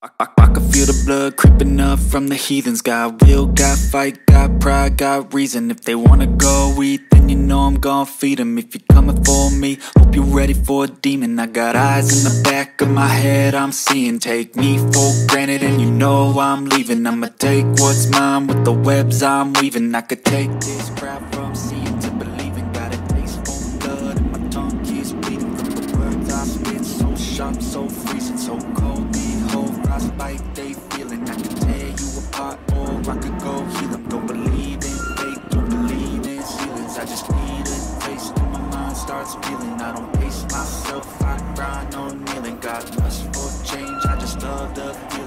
I can feel the blood creeping up from the heathens. Got will, got fight, got pride, got reason. If they wanna go eat, then you know I'm gon' feed them. If you're coming for me, hope you're ready for a demon. I got eyes in the back of my head, I'm seeing. Take me for granted and you know I'm leaving. I'ma take what's mine with the webs I'm weaving. I could take this crap from seeing to believing. Got a taste for blood and my tongue keeps bleeding from the words I spit. So sharp, so freezing, so cold. Like they feeling, I can tear you apart, or I could go heal them. Don't believe in faith, don't believe in feelings. I just need a taste till my mind starts feeling. I don't pace myself, I grind on kneeling. Got lust for change, I just love the feeling.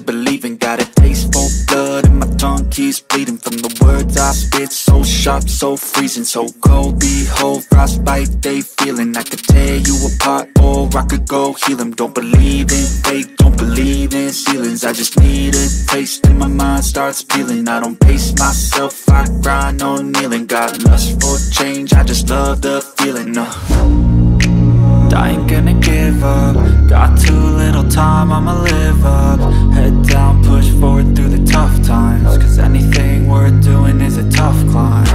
believing. Got a taste for blood and my tongue keeps bleeding from the words I spit. So sharp, so freezing, so cold. Behold, frostbite, they feeling. I could tear you apart, or I could go heal them. Don't believe in fate, don't believe in ceilings. I just need a taste till my mind starts peeling. I don't pace myself, I grind on kneeling. Got lust for change, I just love the feeling. I ain't gonna give up. Got too little time, I'ma live up. Head down, push forward through the tough times. Cause anything worth doing is a tough climb.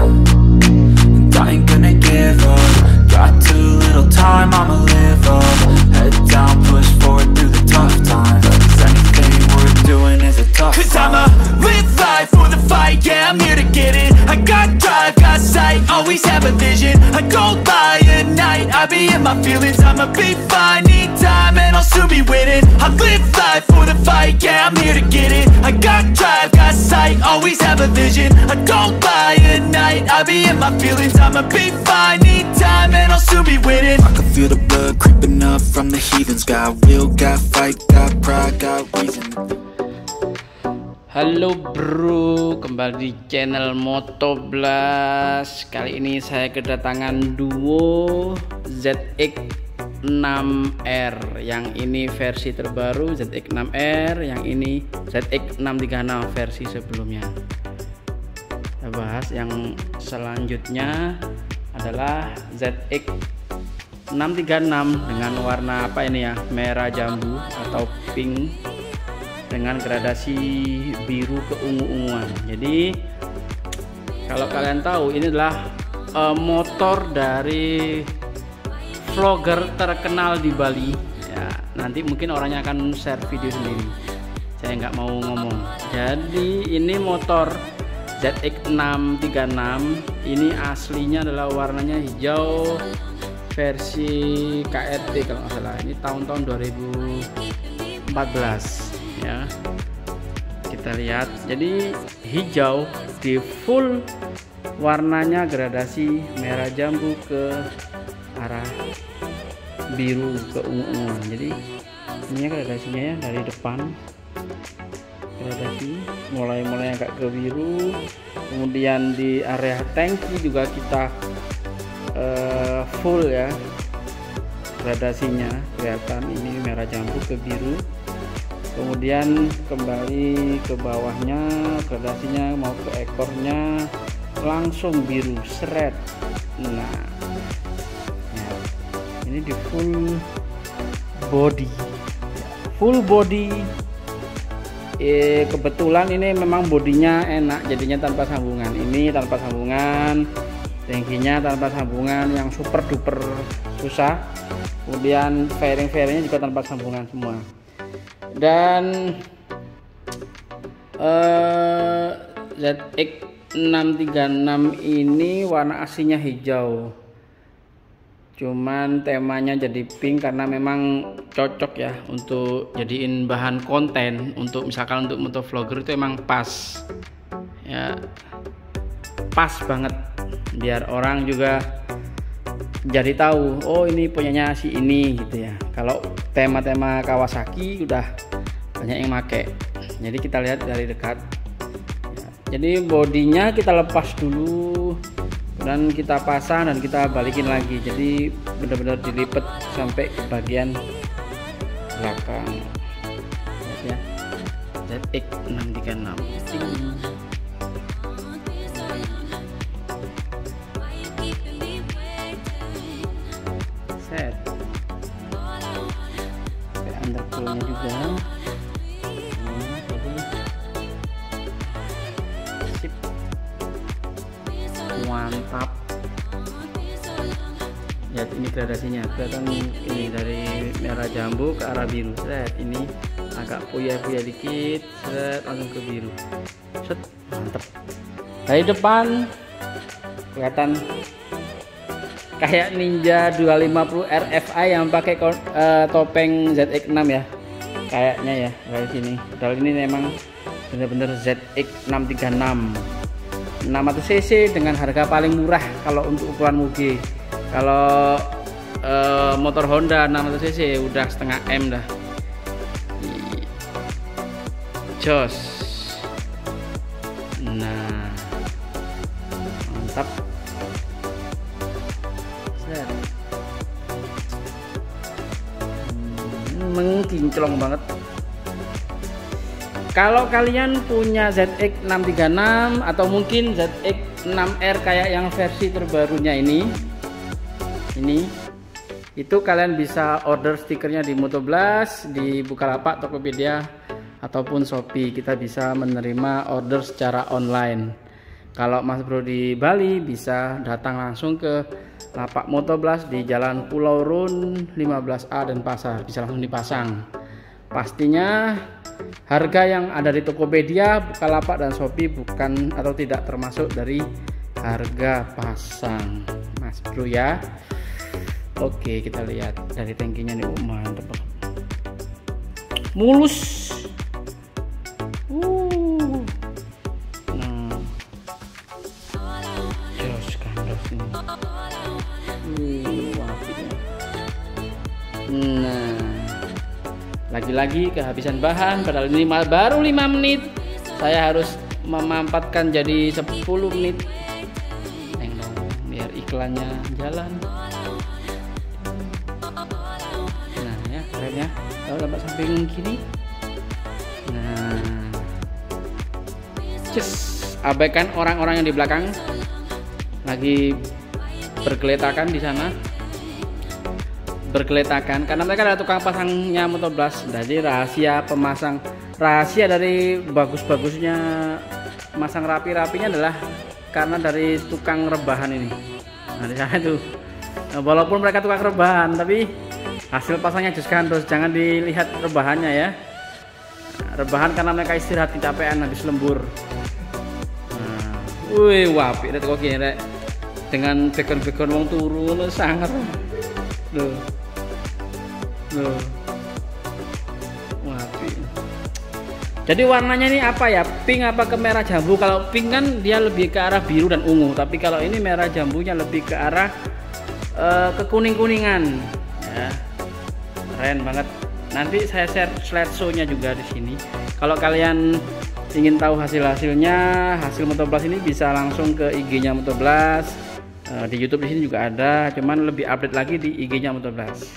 And I ain't gonna give up. Got too little time, I'ma live up. Head down, push forward through the tough times. Cause anything worth doing is a tough cause time. Cause I'ma live life for the fight, yeah, I'm here to get it. I got drive, got sight, always have a vision. I go by at night, I be in my feelings. I'ma be fine, need time, and I'll soon be winning. I live life for the fight, yeah, I'm here to get it. I got drive, got sight, always have a vision. I go by at night, I be in my feelings. I'ma be fine, need time, and I'll soon be winning. I can feel the blood creeping up from the heathens. Got will, got fight, got pride, got reason. Halo bro, kembali di channel Motoblast. Kali ini saya kedatangan duo ZX-6R. Yang ini versi terbaru ZX-6R, yang ini ZX-636 versi sebelumnya. Kita bahas yang selanjutnya adalah ZX636 dengan warna apa ini ya, merah jambu atau pink dengan gradasi biru keungu-unguan. Jadi kalau kalian tahu, ini adalah motor dari vlogger terkenal di Bali ya, nanti mungkin orangnya akan share video sendiri, saya nggak mau ngomong. Jadi ini motor ZX636 ini aslinya adalah warnanya hijau versi KRT kalau nggak salah, ini tahun-tahun 2014 ya. Kita lihat, jadi hijau di full warnanya gradasi merah jambu ke arah biru keunguan. Jadi ini gradasinya ya, dari depan gradasi mulai agak ke biru, kemudian di area tangki juga kita full ya gradasinya, kelihatan ini merah jambu ke biru, kemudian kembali ke bawahnya gradasinya mau ke ekornya langsung biru seret. Nah ya, ini di full body. Kebetulan ini memang bodinya enak jadinya tanpa sambungan, ini tanpa sambungan, tangkinya tanpa sambungan yang super duper susah, kemudian fairing-fairingnya juga tanpa sambungan semua. Dan ZX636 ini warna aslinya hijau, cuman temanya jadi pink karena memang cocok ya untuk jadiin bahan konten, untuk misalkan untuk motovlogger itu emang pas ya, pas banget biar orang juga jadi tahu, oh ini punyanya si ini gitu ya. Kalau tema-tema Kawasaki udah banyak yang make, jadi kita lihat dari dekat. Jadi bodinya kita lepas dulu dan kita pasang dan kita balikin lagi, jadi benar-benar dilipat sampai ke bagian belakang ya. ZX636 set underpoolnya juga sip, mantap. Lihat ini gradasinya, kelihatan ini dari merah jambu ke arah biru. Set ini agak puyah-puyah dikit, set langsung ke biru, set mantep. Dari depan kelihatan kayak Ninja 250 RFI yang pakai topeng ZX6 ya, kayaknya ya dari sini. Padahal ini memang bener-bener ZX636 600cc dengan harga paling murah kalau untuk ukuran moge. Kalau motor Honda 600cc udah setengah M dah. Jos. Nah, mantap. Mengkinclong banget. Kalau kalian punya ZX636 atau mungkin ZX6R kayak yang versi terbarunya ini itu, kalian bisa order stikernya di Motoblast, di Bukalapak, Tokopedia ataupun Shopee. Kita bisa menerima order secara online. Kalau Mas Bro di Bali bisa datang langsung ke lapak Motoblast di Jalan Pulau Run 15A dan Pasar, bisa langsung dipasang. Pastinya harga yang ada di Tokopedia, Bukalapak dan Shopee bukan atau tidak termasuk dari harga pasang Mas Bro ya. Oke, kita lihat dari tangkinya nih, mantap, mulus. Nah, jos kandos ini. Nah, lagi-lagi kehabisan bahan. Padahal ini baru 5 menit, saya harus memampatkan jadi 10 menit. Tengok, biar iklannya jalan. Ya, kalau dapat samping kiri, nah, just abaikan orang-orang yang di belakang lagi bergeletakan di sana, bergeletakan karena mereka ada tukang pasangnya Motoblast. Jadi rahasia dari bagus-bagusnya masang rapi-rapinya adalah karena dari tukang rebahan ini. Nah, di sana tuh, walaupun mereka tukang rebahan, tapi hasil pasangnya jus kandos, jangan dilihat rebahannya ya. Rebahan karena mereka istirahat, kecapean habis lembur. Nah, wih, wapi rek kok gini dengan background wong turun sangat. Loh. Loh. Wapi. Jadi warnanya ini apa ya? Pink apa ke merah jambu? Kalau pink kan dia lebih ke arah biru dan ungu, tapi kalau ini merah jambunya lebih ke arah kekuning-kuningan. Ya. Keren banget. Nanti saya share slideshow-nya juga di sini. Kalau kalian ingin tahu hasil-hasilnya, hasil Motoblast ini bisa langsung ke IG-nya Motoblast. Di YouTube di sini juga ada, cuman lebih update lagi di IG-nya Motoblast.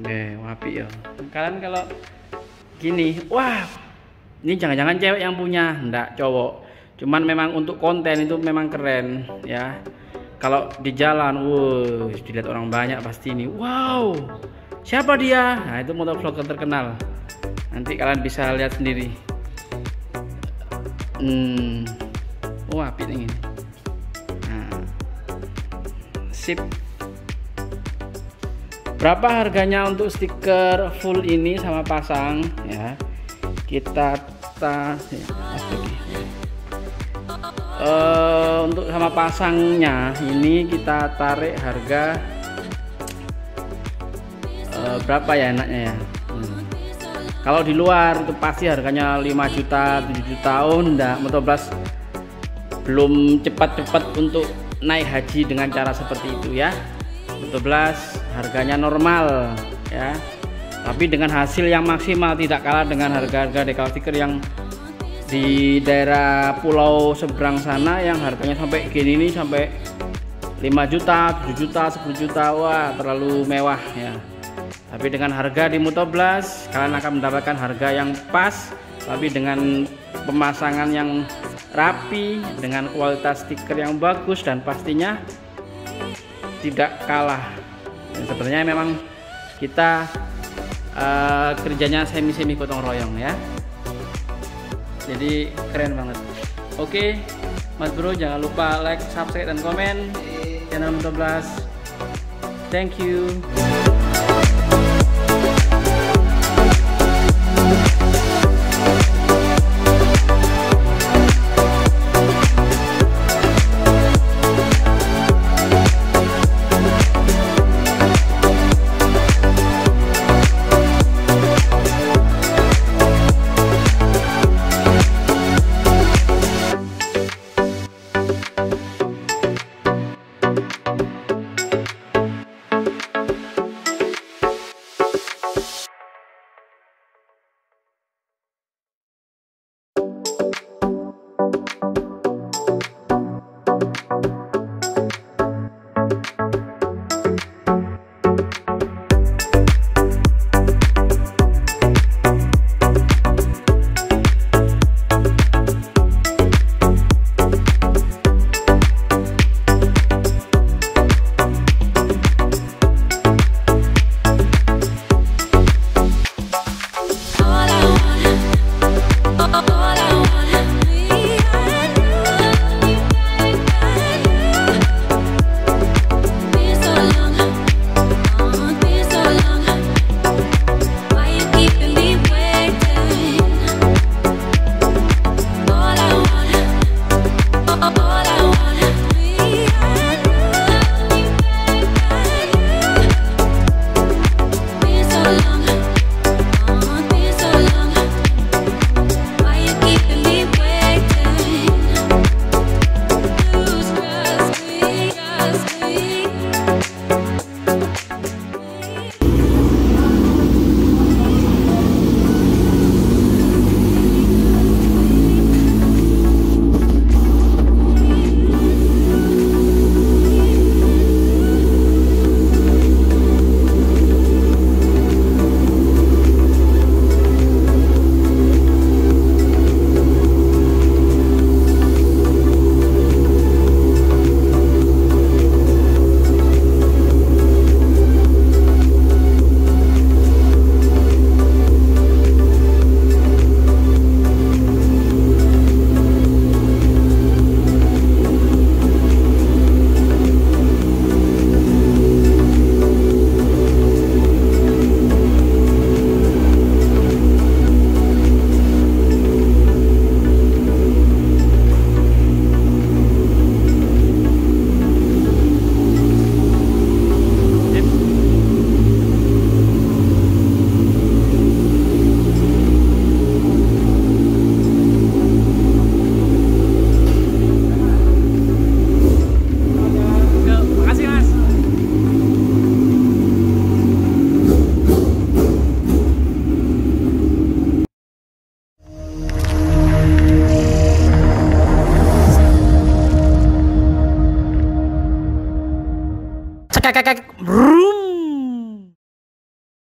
Oke, wapi ya. Kalian kalau gini, wah, ini jangan-jangan cewek yang punya, enggak cowok. Cuman memang untuk konten itu memang keren ya. Kalau di jalan, wow, dilihat orang banyak pasti ini. Wow, siapa dia? Nah, itu motovlogger terkenal. Nanti kalian bisa lihat sendiri. Wah, api ini. Nah, sip. Berapa harganya untuk stiker full ini sama pasang? Ya, kita tas. Untuk sama pasangnya ini kita tarik harga berapa ya enaknya ya. Kalau di luar itu pasti harganya 5 juta 7 juta. Motoblast belum cepat-cepat untuk naik haji dengan cara seperti itu ya. Motoblast harganya normal ya, tapi dengan hasil yang maksimal, tidak kalah dengan harga-harga decal stiker yang di daerah pulau seberang sana yang harganya sampai gini nih, sampai 5 juta, 7 juta, 10 juta. Wah, terlalu mewah ya. Tapi dengan harga di Motoblast kalian akan mendapatkan harga yang pas, tapi dengan pemasangan yang rapi, dengan kualitas stiker yang bagus, dan pastinya tidak kalah. Dan sebenarnya memang kita kerjanya semi-semi gotong royong ya. Jadi keren banget. Oke, Mas Bro, jangan lupa like, subscribe, dan komen channel Motoblast. Thank you. Kakak, brum.